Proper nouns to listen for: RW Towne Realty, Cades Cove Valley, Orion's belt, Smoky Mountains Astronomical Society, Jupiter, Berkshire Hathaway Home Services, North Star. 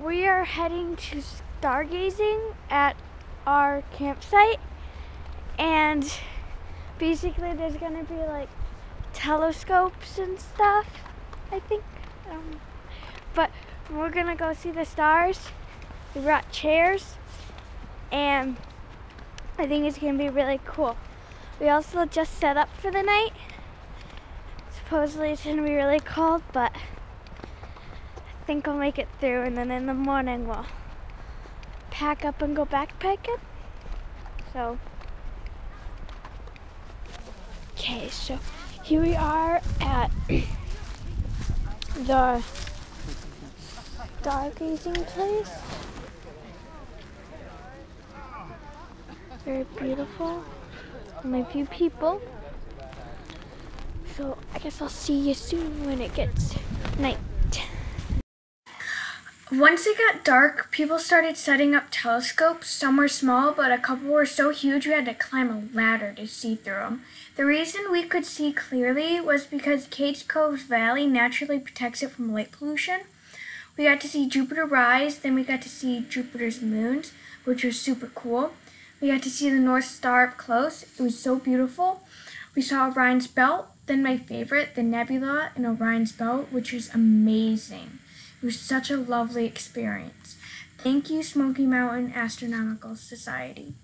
We are heading to stargazing at our campsite, and basically there's gonna be like telescopes and stuff, I think. But we're gonna go see the stars. We brought chairs, and I think it's gonna be really cool. We also just set up for the night. Supposedly it's gonna be really cold, but I think we'll make it through, and then in the morning we'll pack up and go backpacking. So here we are at the stargazing place. Very beautiful. Only a few people. So I guess I'll see you soon when it gets night. Once it got dark, people started setting up telescopes. Some were small, but a couple were so huge we had to climb a ladder to see through them. The reason we could see clearly was because Cades Cove Valley naturally protects it from light pollution. We got to see Jupiter rise, then we got to see Jupiter's moons, which was super cool. We got to see the North Star up close. It was so beautiful. We saw Orion's belt, then my favorite, the nebula in Orion's belt, which was amazing. It was such a lovely experience. Thank you, Smoky Mountain Astronomical Society.